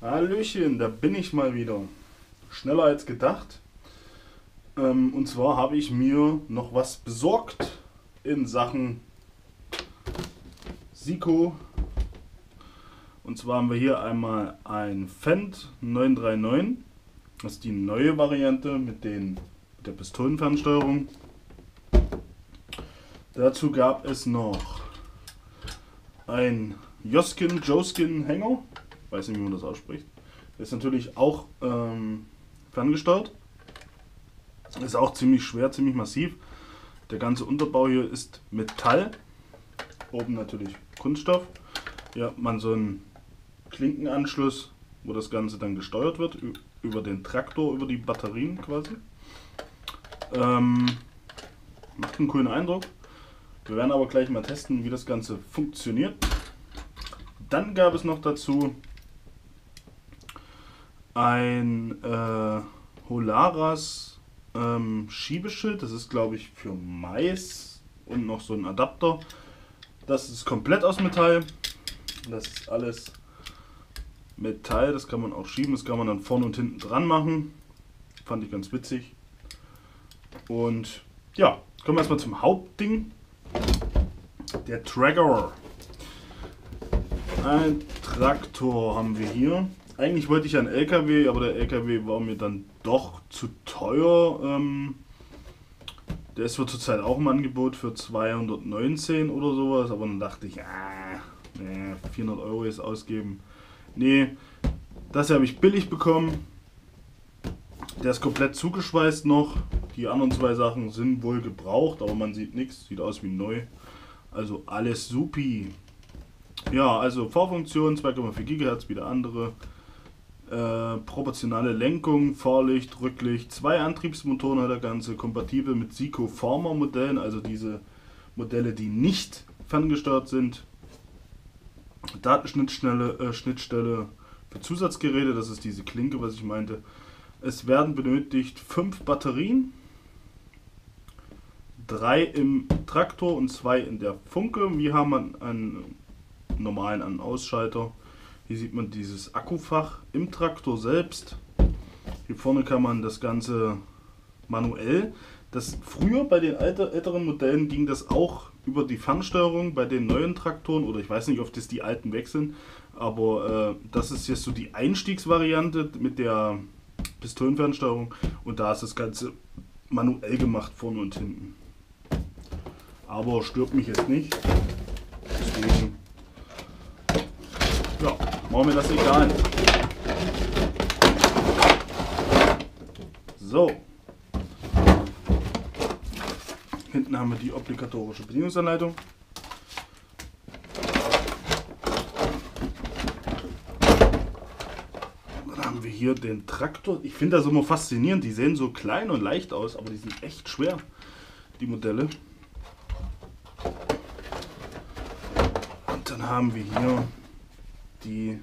Hallöchen, da bin ich mal wieder. Schneller als gedacht. Und zwar habe ich mir noch was besorgt in Sachen SICO. Und zwar haben wir hier einmal ein Fendt 939. Das ist die neue Variante mit der Pistolenfernsteuerung. Dazu gab es noch ein Joskin Hänger. Ich weiß nicht, wie man das ausspricht. Der ist natürlich auch ferngesteuert. Ist auch ziemlich schwer, ziemlich massiv. Der ganze Unterbau hier ist Metall. Oben natürlich Kunststoff. Hier hat man so einen Klinkenanschluss, wo das Ganze dann gesteuert wird. Über den Traktor, über die Batterien quasi. Macht einen coolen Eindruck. Wir werden aber gleich mal testen, wie das Ganze funktioniert. Dann gab es noch dazu ein Holaras Schiebeschild. Das ist, glaube ich, für Mais und noch so ein Adapter. Das ist komplett aus Metall. Das ist alles Metall. Das kann man auch schieben. Das kann man dann vorne und hinten dran machen. Fand ich ganz witzig. Und ja, kommen wir erstmal zum Hauptding. Der Traktor. Ein Traktor haben wir hier. Eigentlich wollte ich einen LKW, aber der LKW war mir dann doch zu teuer. Der ist zurzeit auch im Angebot für 219 oder sowas, aber dann dachte ich, 400 € jetzt ausgeben. Nee, das habe ich billig bekommen. Der ist komplett zugeschweißt noch. Die anderen zwei Sachen sind wohl gebraucht, aber man sieht nichts. Sieht aus wie neu. Also alles supi. Ja, also Fahrfunktion, 2,4 GHz wie der andere, proportionale Lenkung, Fahrlicht, Rücklicht, zwei Antriebsmotoren hat der Ganze, kompatibel mit SICO Farmer Modellen, also diese Modelle, die nicht ferngesteuert sind. Datenschnittstelle für Zusatzgeräte, das ist diese Klinke, was ich meinte. Es werden benötigt 5 Batterien. 3 im Traktor und 2 in der Funke. Wir haben einen normalen An-Ausschalter. Hier sieht man dieses Akkufach im Traktor selbst. Hier vorne kann man das Ganze manuell. Früher bei den älteren Modellen ging das auch über die Fernsteuerung bei den neuen Traktoren. Oder ich weiß nicht, ob das die alten wechseln. Aber das ist jetzt so die Einstiegsvariante mit der Pistolenfernsteuerung. Und da ist das Ganze manuell gemacht, vorne und hinten. Aber stört mich jetzt nicht. Deswegen ja, machen wir das egal. So. Hinten haben wir die obligatorische Bedienungsanleitung. Dann haben wir hier den Traktor. Ich finde das immer faszinierend. Die sehen so klein und leicht aus, aber die sind echt schwer, die Modelle. Und dann haben wir hier die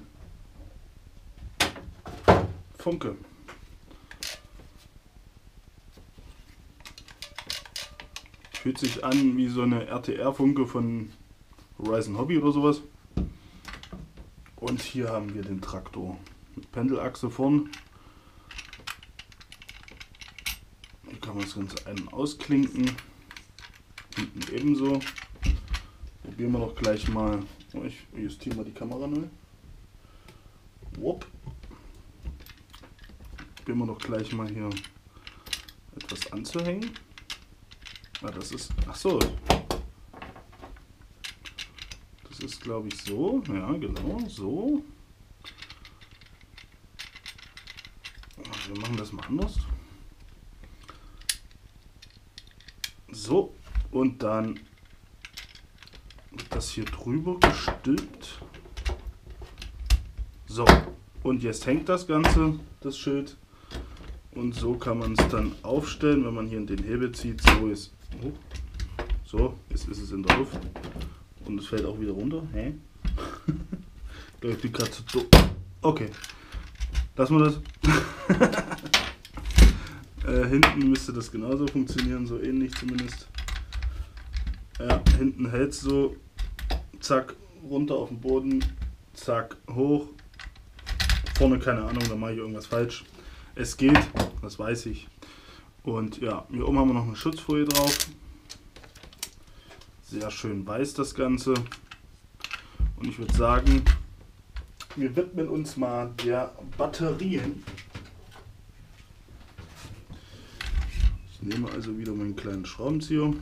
Funke. Fühlt sich an wie so eine RTR-Funke von Horizon Hobby oder sowas. Und hier haben wir den Traktor mit Pendelachse vorn. Hier kann man das Ganze ein- und ausklinken. Hinten ebenso. Probieren wir doch gleich mal. Ich justiere mal die Kamera neu. Probieren wir doch gleich mal hier etwas anzuhängen. Das ist, glaube ich, so. Ja, genau, so. Wir machen das mal anders. So, und dann wird das hier drüber gestülpt. So, und jetzt hängt das Ganze, das Schild. Und so kann man es dann aufstellen, wenn man hier in den Hebel zieht. So, jetzt ist es in der Luft. Und es fällt auch wieder runter. Hä? Ich glaube, ich bin gerade zu doof. Okay. Lassen wir das. Hinten müsste das genauso funktionieren, so ähnlich zumindest. Ja, hinten hältst du, zack, runter auf den Boden, zack, hoch. Vorne keine Ahnung, da mache ich irgendwas falsch. Es geht, das weiß ich. Und ja, hier oben haben wir noch eine Schutzfolie drauf. Sehr schön weiß das Ganze. Und ich würde sagen, wir widmen uns mal der Batterien. Ich nehme also wieder meinen kleinen Schraubenzieher.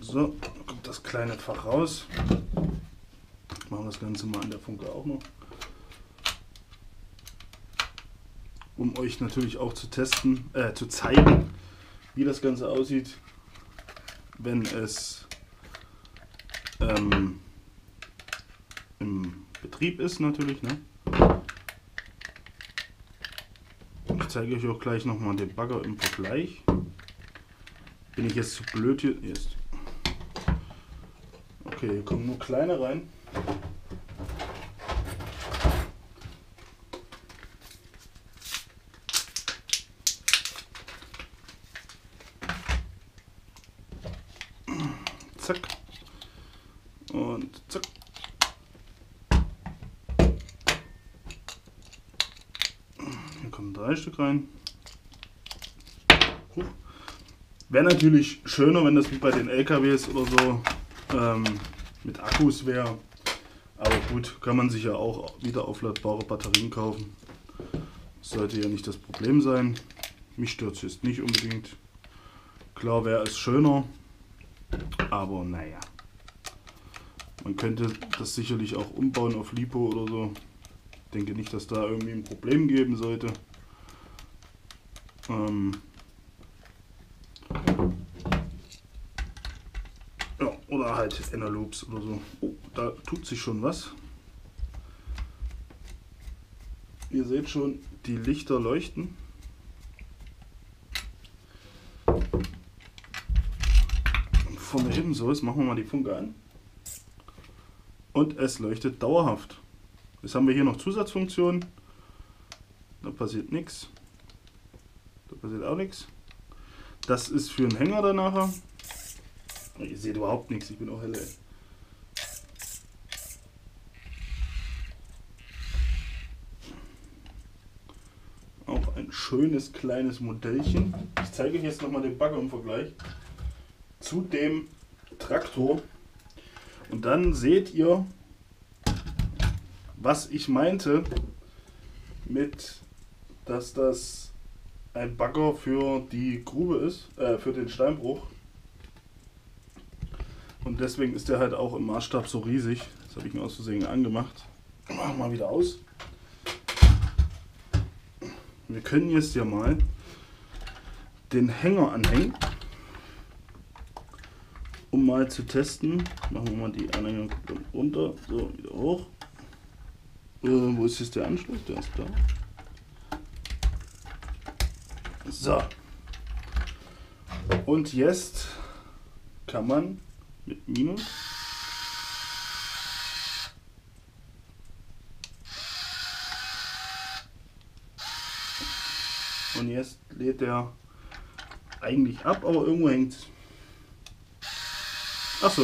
So, kommt das kleine Fach raus. Ich mache das Ganze mal an der Funke auch noch. Um euch natürlich auch zu testen, zu zeigen, wie das Ganze aussieht, wenn es im Betrieb ist natürlich. Ne? Ich zeige euch auch gleich nochmal den Bagger im Vergleich. Bin ich jetzt zu blöd hier? Jetzt. Okay, hier kommen nur kleine rein. Zack. Und zack. Hier kommen 3 Stück rein. Wäre natürlich schöner, wenn das wie bei den LKWs oder so mit Akkus wäre. Aber gut, kann man sich ja auch wieder aufladbare Batterien kaufen. Sollte ja nicht das Problem sein. Mich stört es jetzt nicht unbedingt. Klar wäre es schöner. Aber naja, man könnte das sicherlich auch umbauen auf LiPo oder so. Ich denke nicht, dass da irgendwie ein Problem geben sollte. Ja, oder halt Enerloops oder so. Oh, da tut sich schon was. Ihr seht schon, die Lichter leuchten. Von ebenso ist, machen wir mal die Funke an und es leuchtet dauerhaft. Jetzt haben wir hier noch Zusatzfunktionen, da passiert nichts, da passiert auch nichts. Das ist für einen Hänger danach. Ihr seht überhaupt nichts, ich bin auch helle. Auch ein schönes kleines Modellchen. Ich zeige euch jetzt nochmal den Bagger im Vergleich zu dem Traktor und dann seht ihr, was ich meinte mit, dass das ein Bagger für die Grube ist, für den Steinbruch, und deswegen ist der halt auch im Maßstab so riesig. Jetzt habe ich ihn aus Versehen angemacht. Machen wir mal wieder aus. Wir können jetzt ja mal den Hänger anhängen, um mal zu testen. Machen wir mal die Anhängung runter, so wieder hoch. Wo ist jetzt der Anschluss? Der ist da. So. Und jetzt kann man mit Minus und jetzt lädt er eigentlich ab, aber irgendwo hängt es. Ach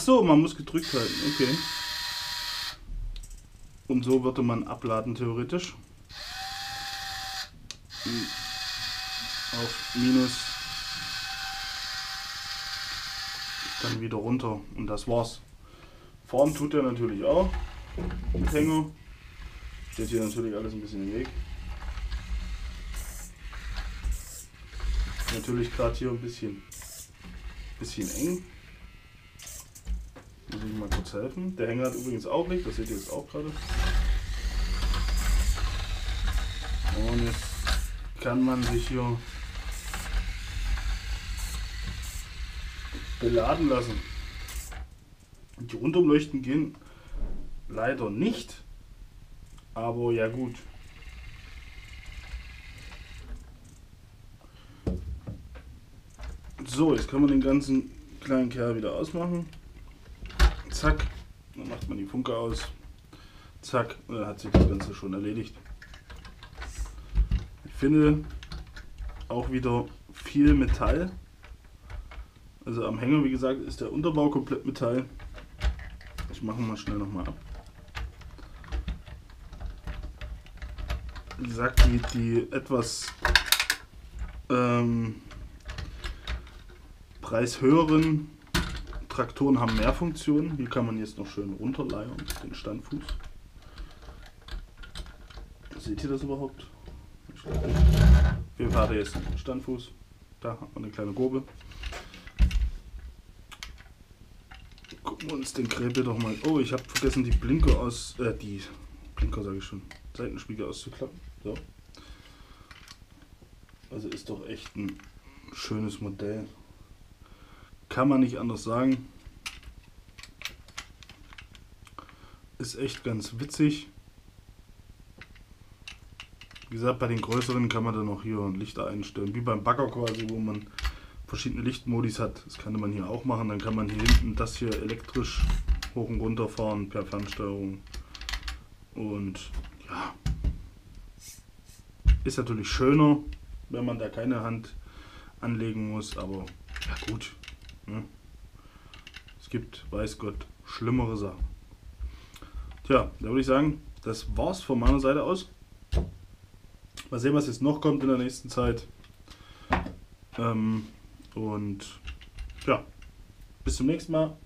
so, man muss gedrückt halten, okay. Und so würde man abladen theoretisch. Auf Minus. Dann wieder runter und das war's. Fahren tut er natürlich auch mit Hänger. Steht hier natürlich alles ein bisschen im Weg. Natürlich gerade hier ein bisschen eng. Muss ich mal kurz helfen. Der Hänger hat übrigens auch nicht, das seht ihr jetzt auch gerade. Und jetzt kann man sich hier beladen lassen. Die Rundumleuchten gehen leider nicht, aber ja gut. So, jetzt kann man den ganzen kleinen Kerl wieder ausmachen. Zack, dann macht man die Funke aus. Zack, und dann hat sich das Ganze schon erledigt. Ich finde auch wieder viel Metall. Also am Hänger, wie gesagt, ist der Unterbau komplett Metall. Ich mache mal schnell nochmal ab. Wie gesagt, die etwas preishöheren Traktoren haben mehr Funktionen. Hier kann man jetzt noch schön runterleiern, den Standfuß. Seht ihr das überhaupt? Ich glaube nicht. Auf jeden Fall hat er jetzt einen Standfuß. Da hat man eine kleine Gurbe. Gucken wir uns den Gräbe doch mal. Oh, ich habe vergessen, die Blinker aus. Die Blinker sage ich schon. Seitenspiegel auszuklappen. So. Also ist doch echt ein schönes Modell. Kann man nicht anders sagen. Ist echt ganz witzig. Wie gesagt, bei den größeren kann man dann auch hier Lichter einstellen, wie beim Bagger quasi, wo man verschiedene Lichtmodis hat. Das kann man hier auch machen. Dann kann man hier hinten das hier elektrisch hoch und runter fahren per Fernsteuerung. Und ja, ist natürlich schöner, wenn man da keine Hand anlegen muss, aber ja gut. Ne? Es gibt, weiß Gott, schlimmere Sachen. Tja, da würde ich sagen, das war's von meiner Seite aus. Mal sehen, was jetzt noch kommt in der nächsten Zeit. Und ja, bis zum nächsten Mal.